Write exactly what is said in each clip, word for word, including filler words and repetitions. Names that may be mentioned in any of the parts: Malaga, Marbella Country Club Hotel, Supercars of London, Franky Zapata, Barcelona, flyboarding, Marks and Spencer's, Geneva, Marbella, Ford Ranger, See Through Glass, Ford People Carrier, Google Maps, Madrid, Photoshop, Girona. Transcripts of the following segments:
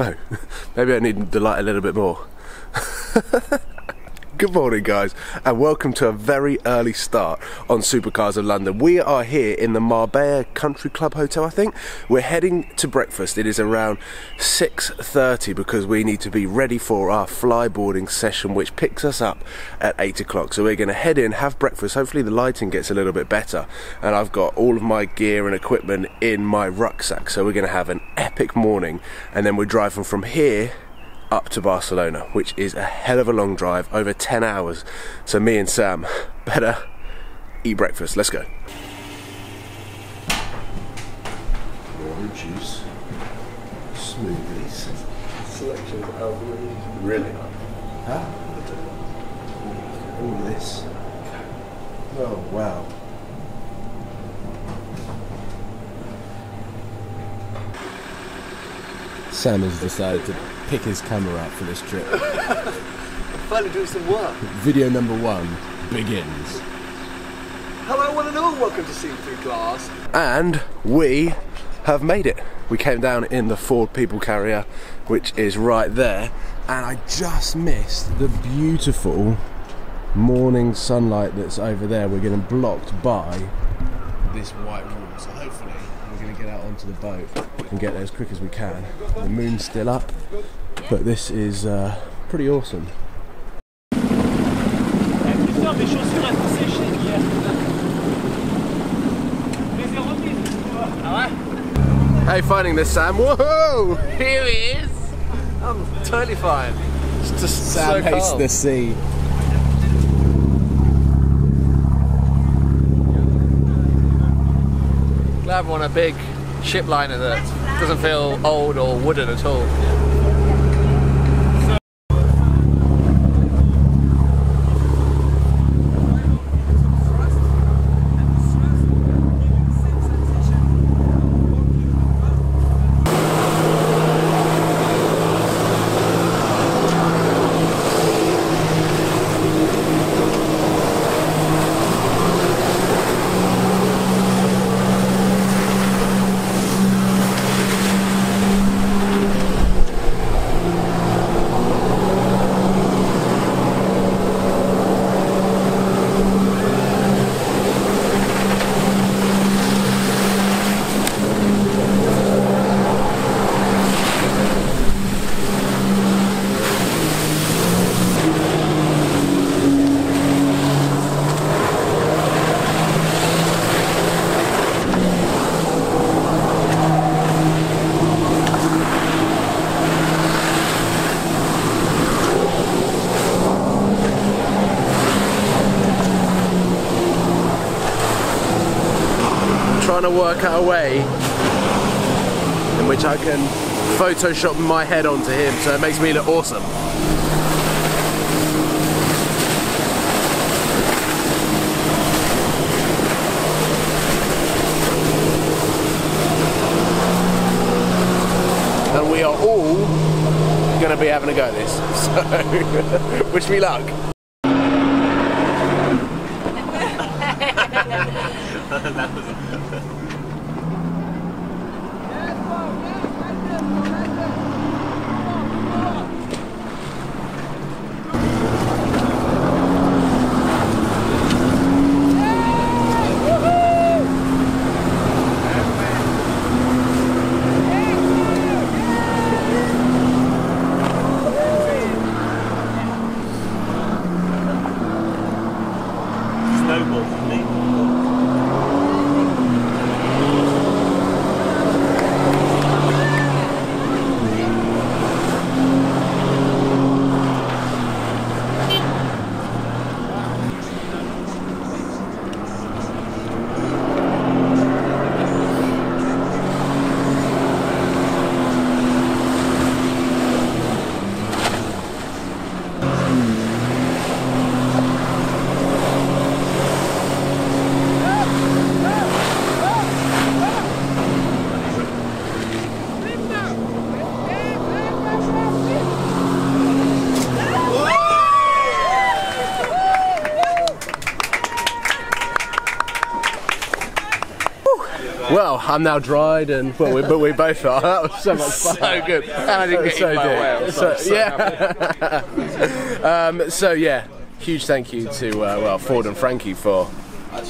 Oh, maybe I need the light a little bit more. Good morning, guys, and welcome to a very early start on Supercars of London. We are here in the Marbella Country Club Hotel, I think. We're heading to breakfast. It is around six thirty because we need to be ready for our flyboarding session, which picks us up at eight o'clock. So we're going to head in, have breakfast. Hopefully the lighting gets a little bit better. And I've got all of my gear and equipment in my rucksack. So we're going to have an epic morning, and then we're driving from here up to Barcelona, which is a hell of a long drive, over ten hours. So me and Sam better eat breakfast. Let's go. Orange juice, smoothies, selection of alcohol. Really? Huh? All this. Oh wow. Sam has decided to pick his camera up for this trip. Finally doing some work. Video number one begins. Hello one and all, welcome to See Through Glass. And we have made it. We came down in the Ford People Carrier, which is right there. And I just missed the beautiful morning sunlight that's over there. We're getting blocked by this white wall, so hopefully we're going to get out onto the boat and get there as quick as we can. The moon's still up, but this is uh, pretty awesome. How are you finding this, Sam? Whoa! Here he is! I'm totally fine. It's just Sam so hates the sea. Glad we're on a big ship liner that doesn't feel old or wooden at all. Trying to work out a way in which I can Photoshop my head onto him so it makes me look awesome. And we are all going to be having a go at this, so wish me luck. That was it. Well, I'm now dried, and well, we, but we both are. That was so much fun. So good. And I didn't get so eaten by a whale. So, so yeah. um, so yeah, huge thank you to uh, well Ford and Frankie for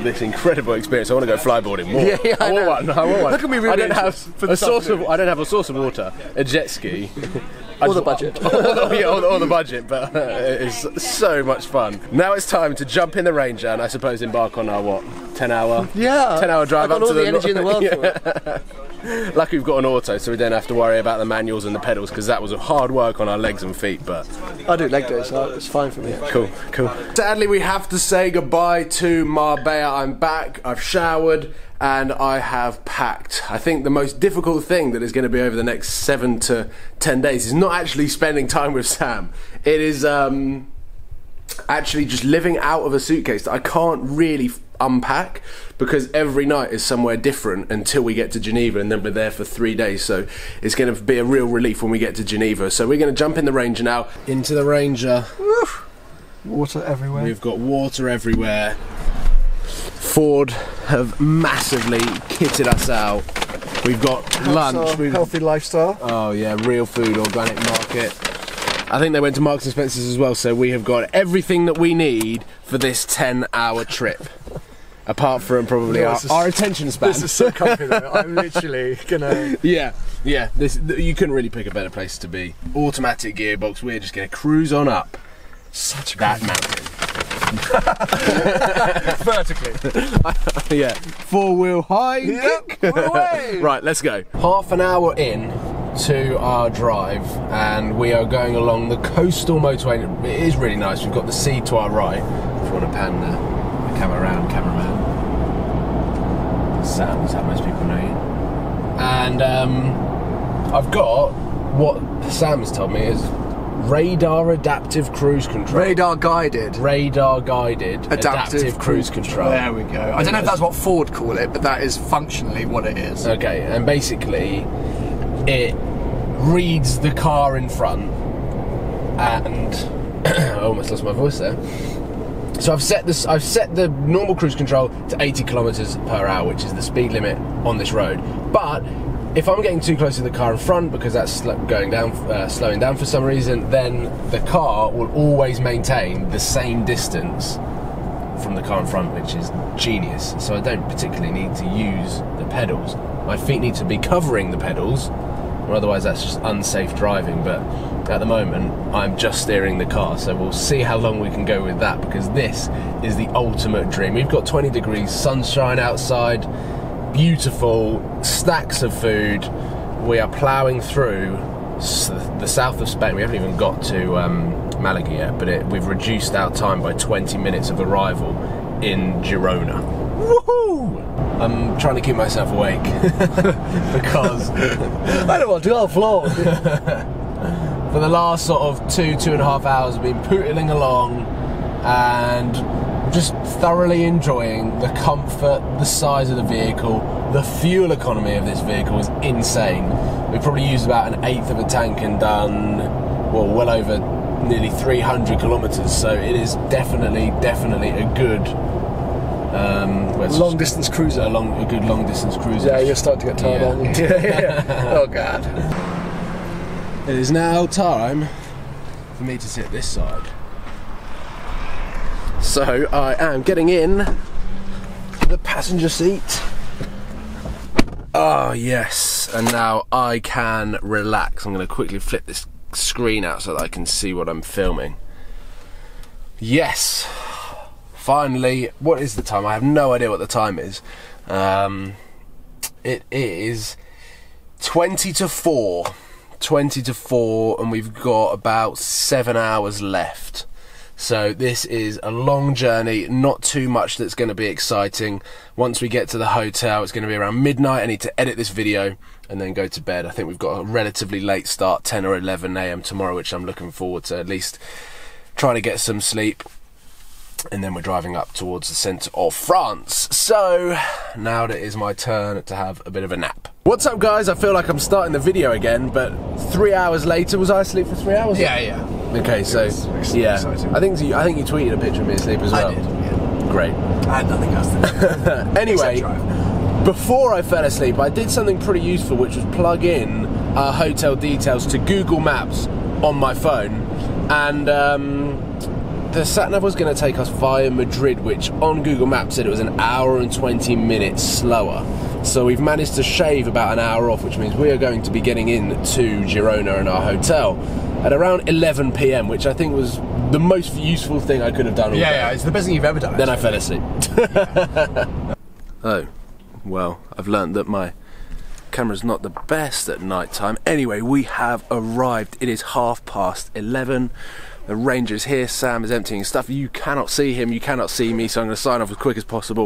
this incredible experience. I want to go flyboarding more. Yeah, yeah, I, I want one. I want one. Look at me. Really I don't have a source of. I don't have a source of water. A jet ski. Or the budget. or, the, yeah, or, the, or the budget, but uh, it's so much fun. Now it's time to jump in the Ranger and I suppose embark on our, what, ten hour? Yeah. ten hour drive up to the... I've got all the energy in the world for it. Luckily we've got an auto, so we don't have to worry about the manuals and the pedals, because that was hard work on our legs and feet, but... I do leg days, so it's fine for me. Cool, cool. Sadly, we have to say goodbye to Marbella. I'm back, I've showered, and I have packed. I think the most difficult thing that is going to be over the next seven to ten days is not actually spending time with Sam. It is um, actually just living out of a suitcase that I can't really unpack, because every night is somewhere different until we get to Geneva, and then we're there for three days. So it's going to be a real relief when we get to Geneva. So we're going to jump in the Ranger now. Into the Ranger. Woof. Water everywhere. We've got water everywhere. Ford have massively kitted us out. We've got That's lunch. We've healthy lifestyle. Oh yeah, real food, organic market. I think they went to Marks and Spencer's as well, so we have got everything that we need for this ten hour trip. Apart from probably no, our, is, our attention span. This is so comfy though. I'm literally gonna... Yeah, yeah. This, you couldn't really pick a better place to be. Automatic gearbox, we're just gonna cruise on up. Such a that mountain. Vertically. Yeah. Four wheel high. Yep. We're away. Right, let's go. Half an hour in to our drive, and we are going along the coastal motorway. It is really nice. We've got the sea to our right. If you want to pan the, the camera around, cameraman. Sam, is how most people know you. And um, I've got what Sam has told me is radar adaptive cruise control. Radar guided. Radar guided adaptive, adaptive cruise control. There we go. I don't know if that's what Ford call it, but that is functionally what it is. Okay, and basically it reads the car in front and I almost lost my voice there. So I've set this I've set the normal cruise control to eighty kilometers per hour, which is the speed limit on this road. But if I'm getting too close to the car in front because that's going down, uh, slowing down for some reason, then the car will always maintain the same distance from the car in front, which is genius. So I don't particularly need to use the pedals. My feet need to be covering the pedals, or otherwise that's just unsafe driving. But at the moment, I'm just steering the car, so we'll see how long we can go with that, because this is the ultimate dream. We've got twenty degrees, sunshine outside, beautiful stacks of food. We are ploughing through the south of Spain. We haven't even got to um, Malaga yet, but it, we've reduced our time by twenty minutes of arrival in Girona. Woohoo! I'm trying to keep myself awake because I don't want to go floor. For the last sort of two, two and a half hours, I've been pootling along and just thoroughly enjoying the comfort, the size of the vehicle. The fuel economy of this vehicle is insane. We probably used about an eighth of a tank and done well, well over nearly three hundred kilometers. So it is definitely, definitely a good um, well, long distance cruiser. A, long, a good long distance cruiser. Yeah, you're starting to get tired, yeah. Aren't you? Yeah. Oh God! It is now time for me to sit this side. So I am getting in the passenger seat. Oh yes, and now I can relax. I'm going to quickly flip this screen out so that I can see what I'm filming. Yes, finally. What is the time? I have no idea what the time is. Um, it is twenty to four. twenty to four, and we've got about seven hours left. So this is a long journey, not too much that's going to be exciting. Once we get to the hotel, it's going to be around midnight. I need to edit this video and then go to bed. I think we've got a relatively late start, ten or eleven A M tomorrow, which I'm looking forward to, at least trying to get some sleep. And then we're driving up towards the centre of France. So now it is my turn to have a bit of a nap. What's up, guys? I feel like I'm starting the video again, but three hours later, was I asleep for three hours? Yeah, yeah. Okay, it so yeah, exciting. I think you, I think you tweeted a picture of me asleep as well. I did. Yeah. Great. I had nothing else to do. Anyway, Before I fell asleep, I did something pretty useful, which was plug in uh, hotel details to Google Maps on my phone, and um, the sat nav was going to take us via Madrid, which on Google Maps said it was an hour and twenty minutes slower. So we've managed to shave about an hour off, which means we are going to be getting in to Girona and our hotel at around eleven p m, which I think was the most useful thing I could have done all yeah, day. Yeah, it's the best thing you've ever done. Then actually. I fell asleep. Yeah. Oh. Well, I've learned that my camera's not the best at night time. Anyway, we have arrived. It is half past eleven. The Ranger's here. Sam is emptying stuff. You cannot see him. You cannot see me. So I'm going to sign off as quick as possible.